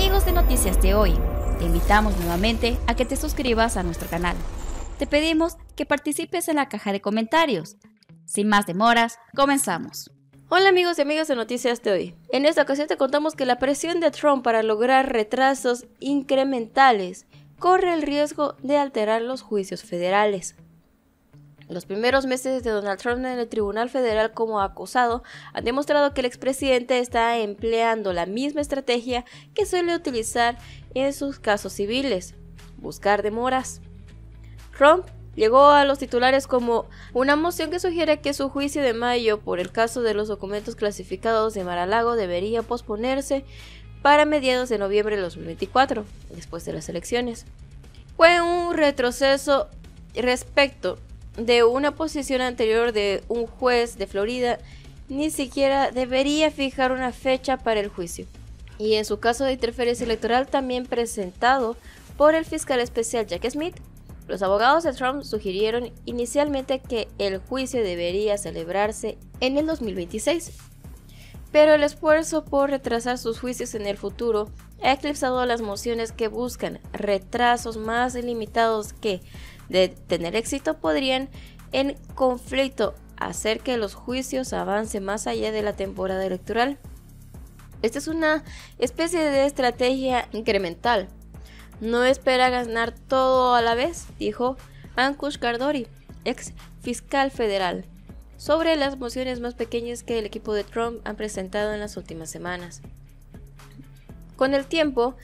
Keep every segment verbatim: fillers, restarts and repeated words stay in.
Amigos de Noticias de Hoy, te invitamos nuevamente a que te suscribas a nuestro canal. Te pedimos que participes en la caja de comentarios. Sin más demoras, comenzamos. Hola amigos y amigas de Noticias de Hoy. En esta ocasión te contamos que la presión de Trump para lograr retrasos incrementales corre el riesgo de alterar los juicios federales. Los primeros meses de Donald Trump en el Tribunal Federal como acusado han demostrado que el expresidente está empleando la misma estrategia que suele utilizar en sus casos civiles: buscar demoras. Trump llegó a los titulares como una moción que sugiere que su juicio de mayo por el caso de los documentos clasificados de Mar-a-Lago debería posponerse para mediados de noviembre de dos mil veinticuatro, después de las elecciones. Fue un retroceso respecto de una posición anterior de un juez de Florida, ni siquiera debería fijar una fecha para el juicio. Y en su caso de interferencia electoral, también presentado por el fiscal especial Jack Smith, los abogados de Trump sugirieron inicialmente que el juicio debería celebrarse en el dos mil veintiséis, pero el esfuerzo por retrasar sus juicios en el futuro ha eclipsado las mociones que buscan retrasos más limitados que, de tener éxito, podrían en conflicto hacer que los juicios avancen más allá de la temporada electoral. Esta es una especie de estrategia incremental. No espera ganar todo a la vez, dijo Ankush Khardori, ex fiscal federal, sobre las mociones más pequeñas que el equipo de Trump han presentado en las últimas semanas. Con el tiempo,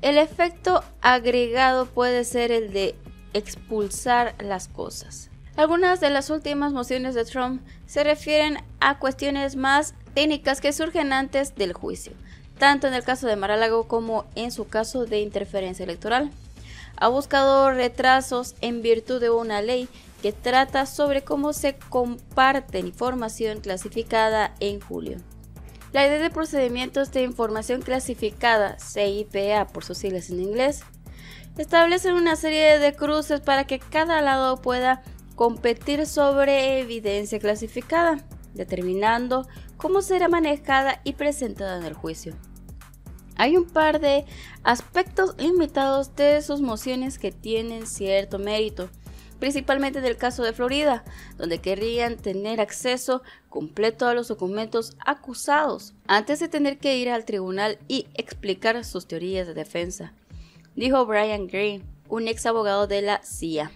el efecto agregado puede ser el de expulsar las cosas. Algunas de las últimas mociones de Trump se refieren a cuestiones más técnicas que surgen antes del juicio, tanto en el caso de Mar-a-Lago como en su caso de interferencia electoral. Ha buscado retrasos en virtud de una ley que trata sobre cómo se comparte información clasificada en julio. La idea de procedimientos de información clasificada, C I P A por sus siglas en inglés, establece una serie de cruces para que cada lado pueda competir sobre evidencia clasificada, determinando cómo será manejada y presentada en el juicio. Hay un par de aspectos limitados de sus mociones que tienen cierto mérito, principalmente del caso de Florida, donde querrían tener acceso completo a los documentos acusados antes de tener que ir al tribunal y explicar sus teorías de defensa, dijo Brian Green, un ex abogado de la C I A.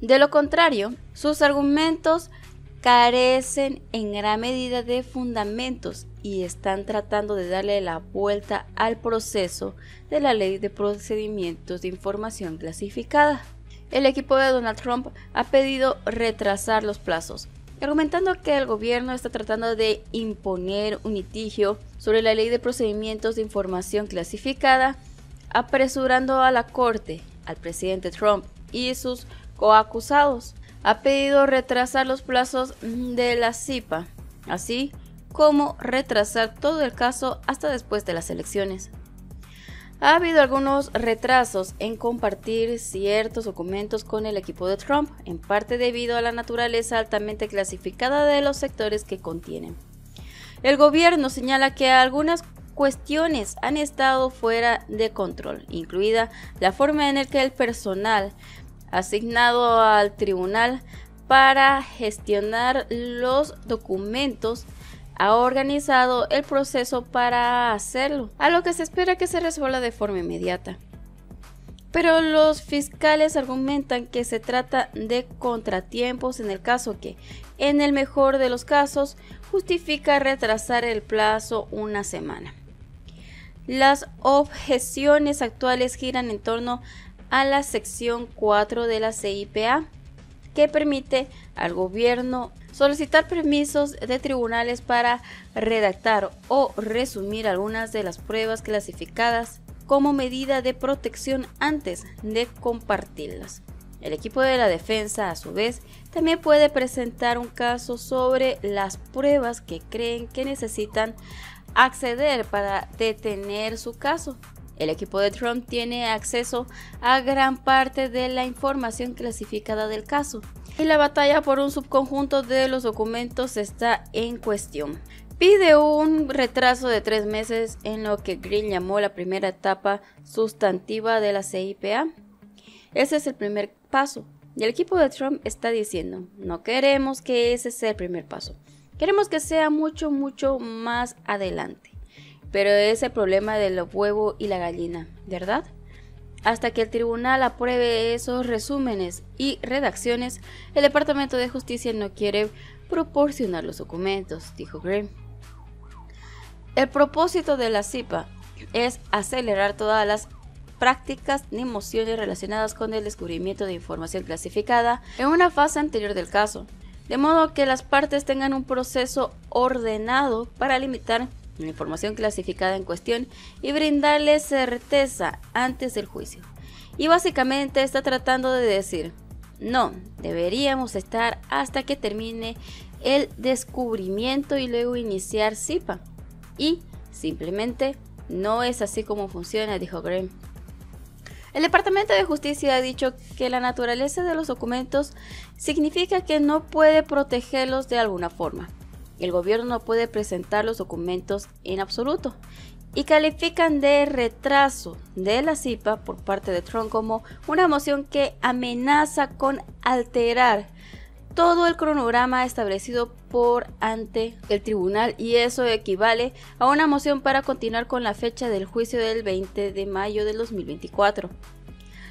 De lo contrario, sus argumentos carecen en gran medida de fundamentos y están tratando de darle la vuelta al proceso de la ley de procedimientos de información clasificada. El equipo de Donald Trump ha pedido retrasar los plazos, argumentando que el gobierno está tratando de imponer un litigio sobre la ley de procedimientos de información clasificada, apresurando a la corte, al presidente Trump y sus coacusados. Ha pedido retrasar los plazos de la C I P A, así como retrasar todo el caso hasta después de las elecciones. Ha habido algunos retrasos en compartir ciertos documentos con el equipo de Trump, en parte debido a la naturaleza altamente clasificada de los sectores que contienen. El gobierno señala que algunas cuestiones han estado fuera de control, incluida la forma en la que el personal asignado al tribunal para gestionar los documentos ha organizado el proceso para hacerlo, a lo que se espera que se resuelva de forma inmediata. Pero los fiscales argumentan que se trata de contratiempos en el caso que, en el mejor de los casos, justifica retrasar el plazo una semana. Las objeciones actuales giran en torno a la sección cuatro de la C I P A, que permite al gobierno solicitar permisos de tribunales para redactar o resumir algunas de las pruebas clasificadas como medida de protección antes de compartirlas. El equipo de la defensa, a su vez, también puede presentar un caso sobre las pruebas que creen que necesitan acceder para detener su caso. El equipo de Trump tiene acceso a gran parte de la información clasificada del caso, y la batalla por un subconjunto de los documentos está en cuestión. pide un retraso de tres meses en lo que Green llamó la primera etapa sustantiva de la C I P A. Ese es el primer paso. Y el equipo de Trump está diciendo, no queremos que ese sea el primer paso. Queremos que sea mucho, mucho más adelante. Pero es el problema del huevo y la gallina, ¿verdad? Hasta que el tribunal apruebe esos resúmenes y redacciones, el Departamento de Justicia no quiere proporcionar los documentos, dijo Green. El propósito de la C I P A es acelerar todas las prácticas ni mociones relacionadas con el descubrimiento de información clasificada en una fase anterior del caso, de modo que las partes tengan un proceso ordenado para limitar la información clasificada en cuestión y brindarle certeza antes del juicio. Y básicamente está tratando de decir, no, deberíamos estar hasta que termine el descubrimiento y luego iniciar C I P A. Y simplemente no es así como funciona, dijo Green. El Departamento de Justicia ha dicho que la naturaleza de los documentos significa que no puede protegerlos de alguna forma. El gobierno no puede presentar los documentos en absoluto y califican de retraso de la C I P A por parte de Trump como una moción que amenaza con alterar todo el cronograma establecido por ante el tribunal, y eso equivale a una moción para continuar con la fecha del juicio del veinte de mayo del dos mil veinticuatro.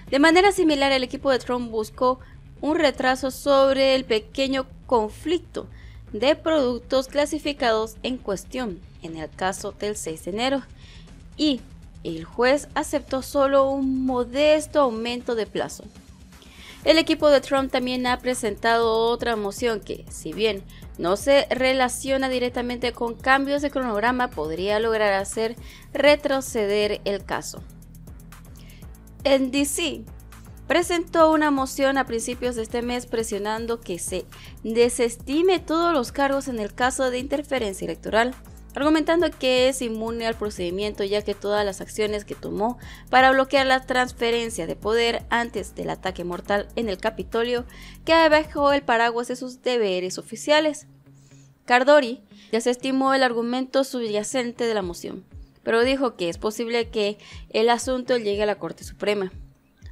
De manera similar, el equipo de Trump buscó un retraso sobre el pequeño conflicto de productos clasificados en cuestión en el caso del seis de enero, y el juez aceptó solo un modesto aumento de plazo. El equipo de Trump también ha presentado otra moción que, si bien no se relaciona directamente con cambios de cronograma, podría lograr hacer retroceder el caso. En D C, presentó una moción a principios de este mes presionando que se desestime todos los cargos en el caso de interferencia electoral, argumentando que es inmune al procedimiento ya que todas las acciones que tomó para bloquear la transferencia de poder antes del ataque mortal en el Capitolio queda bajo el paraguas de sus deberes oficiales. Khardori desestimó el argumento subyacente de la moción, pero dijo que es posible que el asunto llegue a la Corte Suprema.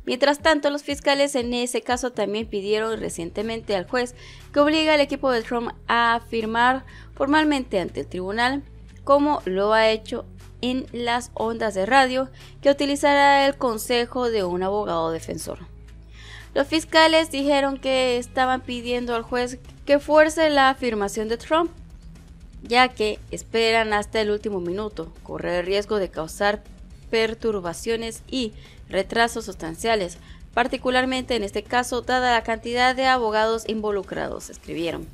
Mientras tanto, los fiscales en ese caso también pidieron recientemente al juez que obliga al equipo de Trump a firmar formalmente ante el tribunal, como lo ha hecho en las ondas de radio, que utilizará el consejo de un abogado defensor. Los fiscales dijeron que estaban pidiendo al juez que fuerce la afirmación de Trump, ya que esperan hasta el último minuto correr el riesgo de causar perturbaciones y retrasos sustanciales, particularmente en este caso dada la cantidad de abogados involucrados, escribieron.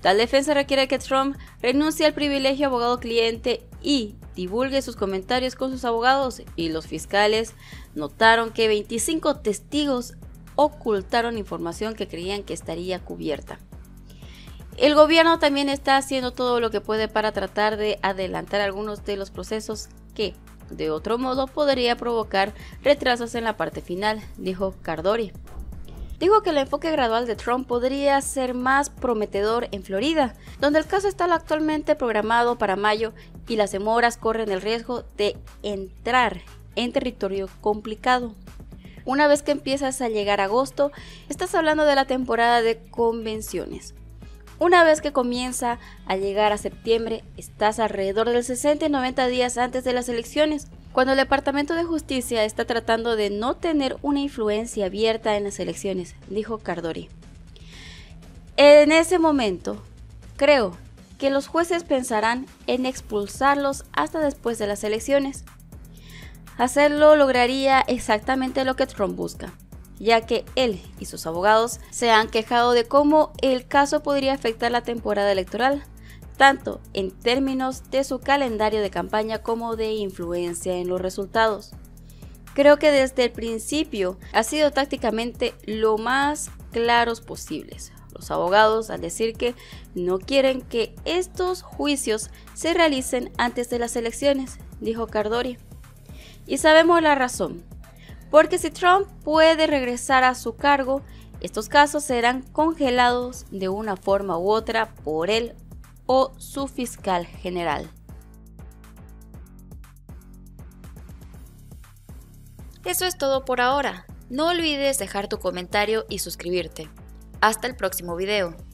Tal defensa requiere que Trump renuncie al privilegio abogado-cliente y divulgue sus comentarios con sus abogados, y los fiscales notaron que veinticinco testigos ocultaron información que creían que estaría cubierta. El gobierno también está haciendo todo lo que puede para tratar de adelantar algunos de los procesos que, de otro modo, podría provocar retrasos en la parte final, dijo Khardori. Dijo que el enfoque gradual de Trump podría ser más prometedor en Florida, donde el caso está actualmente programado para mayo y las demoras corren el riesgo de entrar en territorio complicado. Una vez que empiezas a llegar a agosto, estás hablando de la temporada de convenciones. Una vez que comienza a llegar a septiembre, estás alrededor del sesenta y noventa días antes de las elecciones, cuando el Departamento de Justicia está tratando de no tener una influencia abierta en las elecciones, dijo Khardori. En ese momento, creo que los jueces pensarán en expulsarlos hasta después de las elecciones. Hacerlo lograría exactamente lo que Trump busca, ya que él y sus abogados se han quejado de cómo el caso podría afectar la temporada electoral, tanto en términos de su calendario de campaña como de influencia en los resultados. Creo que desde el principio ha sido tácticamente lo más claros posibles. Los abogados, al decir que no quieren que estos juicios se realicen antes de las elecciones, dijo Khardori. Y sabemos la razón. Porque si Trump puede regresar a su cargo, estos casos serán congelados de una forma u otra por él o su fiscal general. Eso es todo por ahora. No olvides dejar tu comentario y suscribirte. Hasta el próximo video.